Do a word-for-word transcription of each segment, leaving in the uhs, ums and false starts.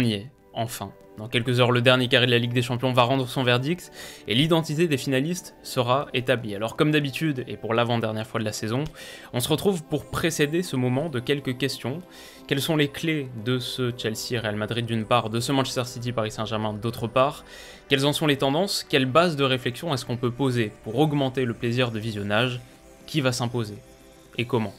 On y est, enfin. Dans quelques heures, le dernier carré de la Ligue des Champions va rendre son verdict et l'identité des finalistes sera établie. Alors comme d'habitude, et pour l'avant-dernière fois de la saison, on se retrouve pour précéder ce moment de quelques questions. Quelles sont les clés de ce Chelsea Real Madrid d'une part, de ce Manchester City Paris Saint-Germain d'autre part? Quelles en sont les tendances? Quelle base de réflexion est-ce qu'on peut poser pour augmenter le plaisir de visionnage? Qui va s'imposer? Et comment?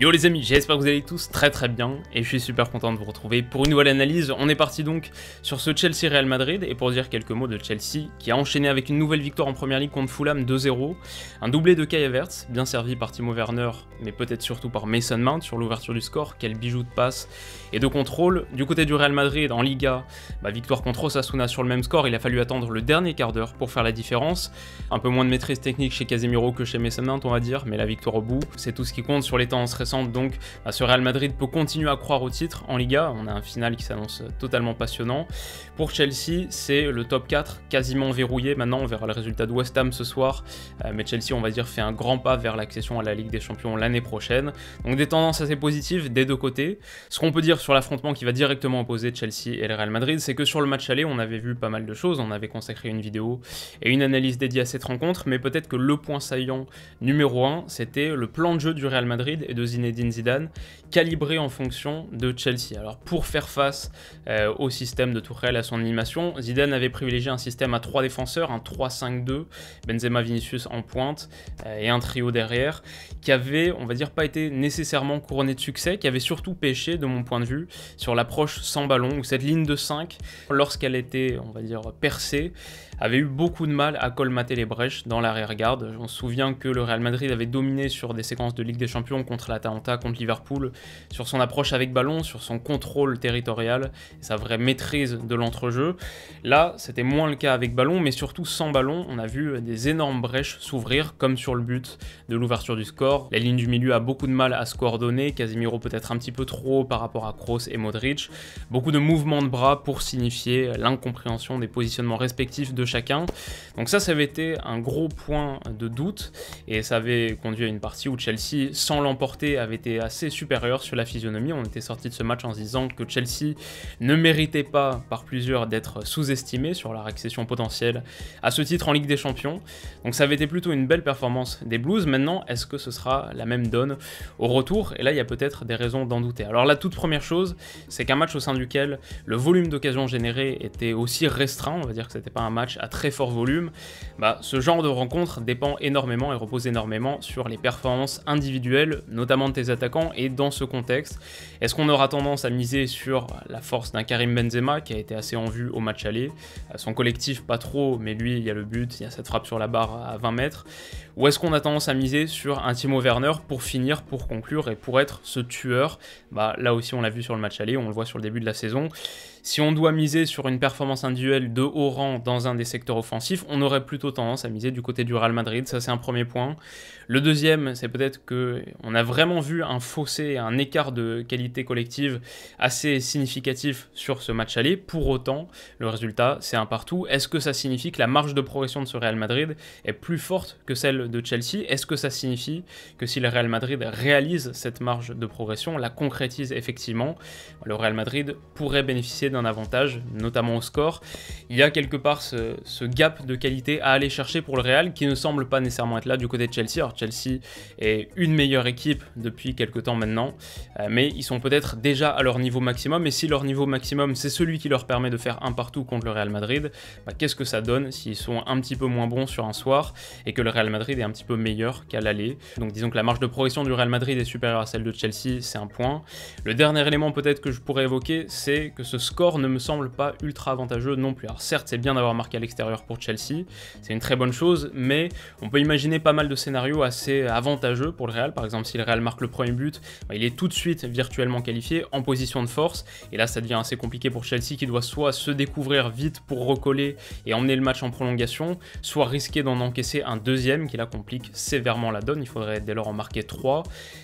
Yo les amis, j'espère que vous allez tous très très bien et je suis super content de vous retrouver pour une nouvelle analyse. On est parti donc sur ce Chelsea Real Madrid et pour dire quelques mots de Chelsea qui a enchaîné avec une nouvelle victoire en Premier League contre Fulham deux zéro, un doublé de Kai Havertz, bien servi par Timo Werner mais peut-être surtout par Mason Mount sur l'ouverture du score, quel bijou de passe et de contrôle. Du côté du Real Madrid en Liga, bah, victoire contre Osasuna sur le même score, il a fallu attendre le dernier quart d'heure pour faire la différence. Un peu moins de maîtrise technique chez Casemiro que chez Mason Mount on va dire, mais la victoire au bout, c'est tout ce qui compte sur les temps. Donc ce Real Madrid peut continuer à croire au titre en Liga, on a un final qui s'annonce totalement passionnant. Pour Chelsea, c'est le top quatre quasiment verrouillé, maintenant on verra le résultat de West Ham ce soir, mais Chelsea on va dire fait un grand pas vers l'accession à la Ligue des Champions l'année prochaine. Donc des tendances assez positives des deux côtés. Ce qu'on peut dire sur l'affrontement qui va directement opposer Chelsea et le Real Madrid, c'est que sur le match aller on avait vu pas mal de choses, on avait consacré une vidéo et une analyse dédiée à cette rencontre, mais peut-être que le point saillant numéro un, c'était le plan de jeu du Real Madrid et de Zinedine Zidane, calibré en fonction de Chelsea. Alors pour faire face euh, au système de Tuchel, à son animation, Zidane avait privilégié un système à trois défenseurs, un trois cinq deux, Benzema, Vinicius en pointe euh, et un trio derrière, qui avait, on va dire, pas été nécessairement couronné de succès, qui avait surtout pêché, de mon point de vue, sur l'approche sans ballon, où cette ligne de cinq, lorsqu'elle était, on va dire, percée, avait eu beaucoup de mal à colmater les brèches dans l'arrière-garde. On se souvient que le Real Madrid avait dominé sur des séquences de Ligue des Champions contre l'Atalanta, contre Liverpool, sur son approche avec ballon, sur son contrôle territorial, sa vraie maîtrise de l'entrejeu. Là, c'était moins le cas avec ballon, mais surtout sans ballon, on a vu des énormes brèches s'ouvrir, comme sur le but de l'ouverture du score. La ligne du milieu a beaucoup de mal à se coordonner, Casemiro peut-être un petit peu trop par rapport à Kroos et Modric. Beaucoup de mouvements de bras pour signifier l'incompréhension des positionnements respectifs de chacun. Donc ça, ça avait été un gros point de doute, et ça avait conduit à une partie où Chelsea, sans l'emporter, avait été assez supérieur sur la physionomie. On était sorti de ce match en se disant que Chelsea ne méritait pas par plusieurs d'être sous-estimé sur leur accession potentielle à ce titre en Ligue des Champions. Donc ça avait été plutôt une belle performance des Blues. Maintenant, est-ce que ce sera la même donne au retour? Et là, il y a peut-être des raisons d'en douter. Alors la toute première chose, c'est qu'un match au sein duquel le volume d'occasions générées était aussi restreint, on va dire que c'était pas un match à très fort volume, bah, ce genre de rencontre dépend énormément et repose énormément sur les performances individuelles, notamment de tes attaquants. Et dans ce contexte, est-ce qu'on aura tendance à miser sur la force d'un Karim Benzema qui a été assez en vue au match aller, son collectif pas trop, mais lui il y a le but, il y a cette frappe sur la barre à vingt mètres, ou est-ce qu'on a tendance à miser sur un Timo Werner pour finir, pour conclure et pour être ce tueur? Bah là aussi on l'a vu sur le match aller, on le voit sur le début de la saison. Si on doit miser sur une performance individuelle de haut rang dans un des secteurs offensifs, on aurait plutôt tendance à miser du côté du Real Madrid. Ça, c'est un premier point. Le deuxième, c'est peut-être que on a vraiment vu un fossé, un écart de qualité collective assez significatif sur ce match aller. Pour autant, le résultat, c'est un partout. Est-ce que ça signifie que la marge de progression de ce Real Madrid est plus forte que celle de Chelsea? Est-ce que ça signifie que si le Real Madrid réalise cette marge de progression, la concrétise effectivement, le Real Madrid pourrait bénéficier d'un avantage, notamment au score? Il y a quelque part ce, ce gap de qualité à aller chercher pour le Real qui ne semble pas nécessairement être là du côté de Chelsea. Alors Chelsea est une meilleure équipe depuis quelques temps maintenant, euh, mais ils sont peut-être déjà à leur niveau maximum, et si leur niveau maximum c'est celui qui leur permet de faire un partout contre le Real Madrid, bah, qu'est-ce que ça donne s'ils sont un petit peu moins bons sur un soir et que le Real Madrid est un petit peu meilleur qu'à l'aller? Donc disons que la marge de progression du Real Madrid est supérieure à celle de Chelsea, c'est un point. Le dernier élément peut-être que je pourrais évoquer, c'est que ce score ne me semble pas ultra avantageux non plus. Alors certes, c'est bien d'avoir marqué à l'extérieur pour Chelsea, c'est une très bonne chose, mais on peut imaginer pas mal de scénarios assez avantageux pour le Real. Par exemple, si le Real marque le premier but, il est tout de suite virtuellement qualifié, en position de force, et là ça devient assez compliqué pour Chelsea qui doit soit se découvrir vite pour recoller et emmener le match en prolongation, soit risquer d'en encaisser un deuxième qui là complique sévèrement la donne. Il faudrait dès lors en marquer trois.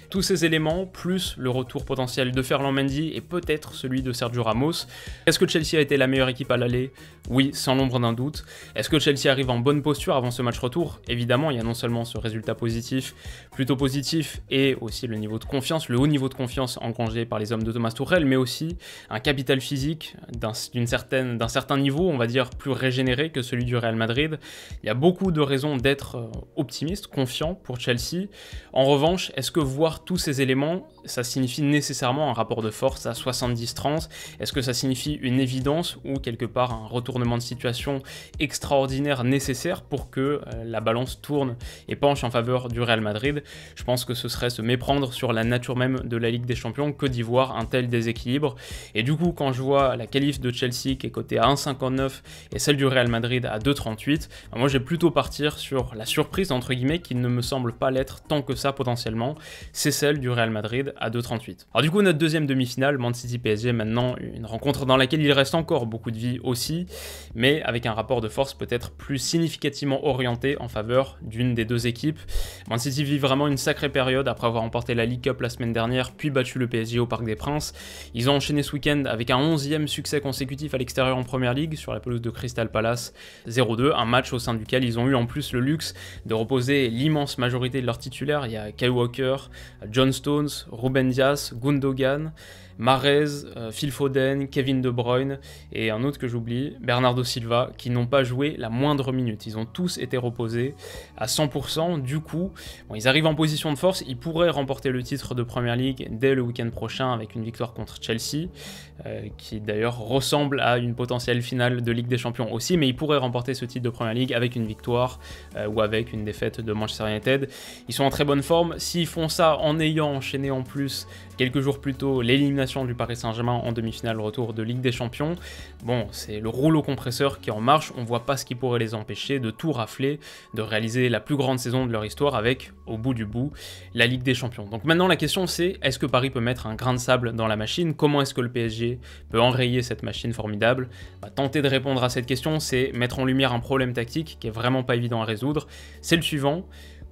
Tous ces éléments, plus le retour potentiel de Ferland Mendy et peut-être celui de Sergio Ramos, Est-ce que Chelsea a été la meilleure équipe à l'aller? Oui, sans l'ombre d'un doute. Est-ce que Chelsea arrive en bonne posture avant ce match retour? Évidemment, il y a non seulement ce résultat positif, plutôt positif, et aussi le niveau de confiance, le haut niveau de confiance engrangé par les hommes de Thomas Tuchel, mais aussi un capital physique d'un certaine, d'un certain niveau, on va dire plus régénéré que celui du Real Madrid. Il y a beaucoup de raisons d'être optimiste, confiant pour Chelsea. En revanche, est-ce que voir tous ces éléments, ça signifie nécessairement un rapport de force à soixante-dix trente? Est-ce que ça signifie une évidence ou quelque part un retournement de situation extraordinaire nécessaire pour que la balance tourne et penche en faveur du Real Madrid? Je pense que ce serait se méprendre sur la nature même de la Ligue des Champions que d'y voir un tel déséquilibre. Et du coup, quand je vois la qualif de Chelsea qui est cotée à un virgule cinquante-neuf et celle du Real Madrid à deux virgule trente-huit, moi j'ai plutôt partir sur la surprise entre guillemets qui ne me semble pas l'être tant que ça potentiellement, c'est celle du Real Madrid à deux virgule trente-huit. Alors du coup, notre deuxième demi-finale, Man City P S G, maintenant une rencontre dans laquelle il reste encore beaucoup de vie aussi, mais avec un rapport de force peut-être plus significativement orienté en faveur d'une des deux équipes. Man City vit vraiment une sacrée période après avoir remporté la League Cup la semaine dernière, puis battu le P S G au Parc des Princes. Ils ont enchaîné ce week-end avec un onzième succès consécutif à l'extérieur en Premier League sur la pelouse de Crystal Palace zéro deux, un match au sein duquel ils ont eu en plus le luxe de reposer l'immense majorité de leurs titulaires. Il y a Kyle Walker, John Stones, Ruben Dias, Gundogan, Mahrez, Phil Foden, Kevin De Bruyne et un autre que j'oublie, Bernardo Silva, qui n'ont pas joué la moindre minute. Ils ont tous été reposés à cent pour cent. Du coup, bon, ils arrivent en position de force. Ils pourraient remporter le titre de Premier League dès le week-end prochain avec une victoire contre Chelsea, euh, qui d'ailleurs ressemble à une potentielle finale de Ligue des Champions aussi, mais ils pourraient remporter ce titre de Premier League avec une victoire euh, ou avec une défaite de Manchester United. Ils sont en très bonne forme. S'ils font ça en ayant enchaîné en plus quelques jours plus tôt l'élimination du Paris Saint-Germain en demi-finale retour de Ligue des Champions, bon, c'est le rouleau compresseur qui est en marche, on voit pas ce qui pourrait les empêcher de tout rafler, de réaliser la plus grande saison de leur histoire avec, au bout du bout, la Ligue des Champions. Donc maintenant la question c'est, est-ce que Paris peut mettre un grain de sable dans la machine? Comment est-ce que le P S G peut enrayer cette machine formidable? Bah, tenter de répondre à cette question, c'est mettre en lumière un problème tactique qui est vraiment pas évident à résoudre, c'est le suivant.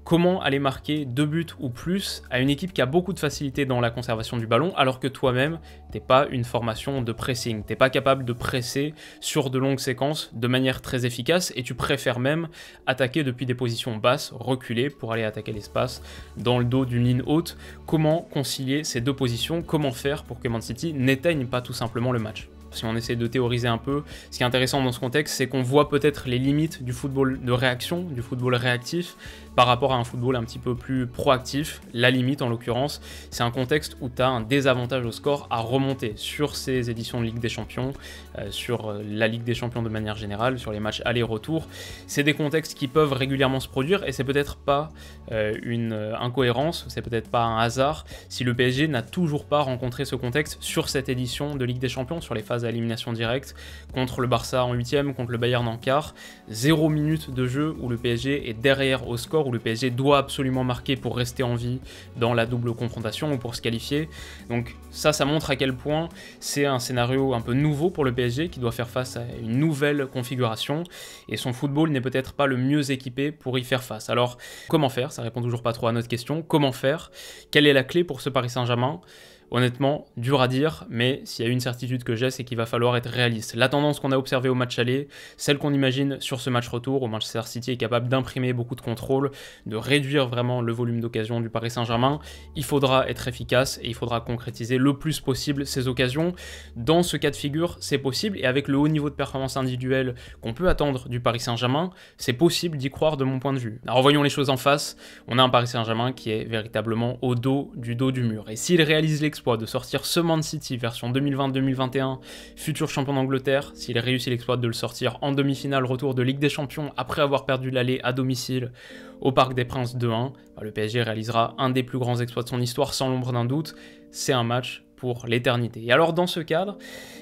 Comment aller marquer deux buts ou plus à une équipe qui a beaucoup de facilité dans la conservation du ballon alors que toi-même, t'es pas une formation de pressing, t'es pas capable de presser sur de longues séquences de manière très efficace et tu préfères même attaquer depuis des positions basses, reculer pour aller attaquer l'espace dans le dos d'une ligne haute. Comment concilier ces deux positions? Comment faire pour que Man City n'éteigne pas tout simplement le match? Si on essaie de théoriser un peu, ce qui est intéressant dans ce contexte, c'est qu'on voit peut-être les limites du football de réaction, du football réactif, par rapport à un football un petit peu plus proactif. La limite, en l'occurrence, c'est un contexte où tu as un désavantage au score à remonter sur ces éditions de Ligue des Champions, euh, sur la Ligue des Champions de manière générale, sur les matchs aller-retour. C'est des contextes qui peuvent régulièrement se produire et c'est peut-être pas euh, une incohérence, c'est peut-être pas un hasard si le P S G n'a toujours pas rencontré ce contexte sur cette édition de Ligue des Champions, sur les phases à élimination directe, contre le Barça en huitième, contre le Bayern en quart, zéro minute de jeu où le P S G est derrière au score, où le P S G doit absolument marquer pour rester en vie dans la double confrontation ou pour se qualifier. Donc ça, ça montre à quel point c'est un scénario un peu nouveau pour le P S G qui doit faire face à une nouvelle configuration et son football n'est peut-être pas le mieux équipé pour y faire face. Alors comment faire? Ça répond toujours pas trop à notre question. Comment faire? Quelle est la clé pour ce Paris Saint-Germain? Honnêtement, dur à dire, mais s'il y a une certitude que j'ai, c'est qu'il va falloir être réaliste. La tendance qu'on a observée au match aller, celle qu'on imagine sur ce match retour, où Manchester City est capable d'imprimer beaucoup de contrôle, de réduire vraiment le volume d'occasion du Paris Saint-Germain, il faudra être efficace et il faudra concrétiser le plus possible ces occasions. Dans ce cas de figure, c'est possible, et avec le haut niveau de performance individuelle qu'on peut attendre du Paris Saint-Germain, c'est possible d'y croire de mon point de vue. Alors voyons les choses en face, on a un Paris Saint-Germain qui est véritablement au dos du dos du mur, et s'il réalise les de sortir ce Man City version deux mille vingt deux mille vingt et un, futur champion d'Angleterre, s'il réussit l'exploit de le sortir en demi-finale retour de Ligue des Champions après avoir perdu l'aller à domicile au Parc des Princes deux un, le P S G réalisera un des plus grands exploits de son histoire sans l'ombre d'un doute. C'est un match pour l'éternité. Et alors dans ce cadre,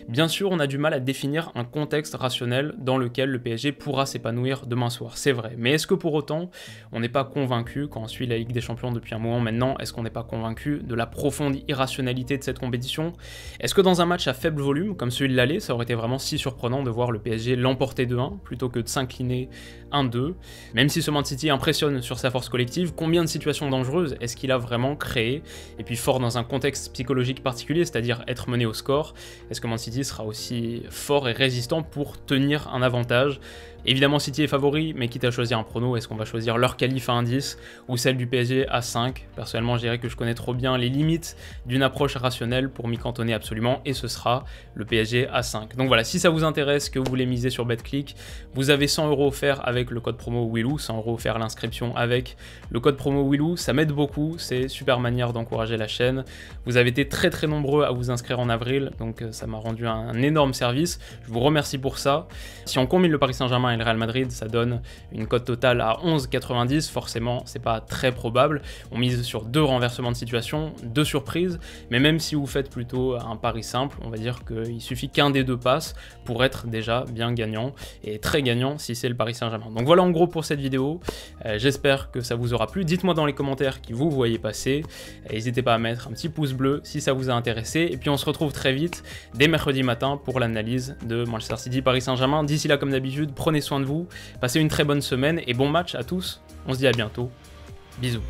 bien sûr, on a du mal à définir un contexte rationnel dans lequel le P S G pourra s'épanouir demain soir, c'est vrai. Mais est-ce que pour autant, on n'est pas convaincu, quand on suit la Ligue des Champions depuis un moment maintenant, est-ce qu'on n'est pas convaincu de la profonde irrationalité de cette compétition? Est-ce que dans un match à faible volume, comme celui de l'aller, ça aurait été vraiment si surprenant de voir le P S G l'emporter deux un plutôt que de s'incliner un deux? Même si ce Man City impressionne sur sa force collective, combien de situations dangereuses est-ce qu'il a vraiment créé? Et puis fort dans un contexte psychologique particulier, particulier, c'est-à-dire être mené au score. Est-ce que Man City sera aussi fort et résistant pour tenir un avantage? Évidemment, City est favori, mais quitte à choisir un prono, est-ce qu'on va choisir leur qualif à un dix ou celle du P S G à cinq? Personnellement, je dirais que je connais trop bien les limites d'une approche rationnelle pour m'y cantonner absolument, et ce sera le P S G à cinq. Donc voilà, si ça vous intéresse, que vous voulez miser sur BetClick, vous avez cent euros offerts avec le code promo Willou, cent euros offerts l'inscription avec le code promo Willou, ça m'aide beaucoup, c'est super manière d'encourager la chaîne. Vous avez été très très nombreux à vous inscrire en avril, donc ça m'a rendu un énorme service, je vous remercie pour ça. Si on combine le Paris Saint-Germain et le Real Madrid, ça donne une cote totale à onze quatre-vingt-dix. Forcément, c'est pas très probable. On mise sur deux renversements de situation, deux surprises. Mais même si vous faites plutôt un pari simple, on va dire qu'il suffit qu'un des deux passe pour être déjà bien gagnant et très gagnant si c'est le Paris Saint-Germain. Donc voilà en gros pour cette vidéo. Euh, J'espère que ça vous aura plu. Dites-moi dans les commentaires qui vous voyez passer. N'hésitez pas à mettre un petit pouce bleu si ça vous a intéressé. Et puis on se retrouve très vite dès mercredi matin pour l'analyse de Manchester City Paris Saint-Germain. D'ici là, comme d'habitude, prenez soin de vous, passez une très bonne semaine et bon match à tous, on se dit à bientôt, bisous.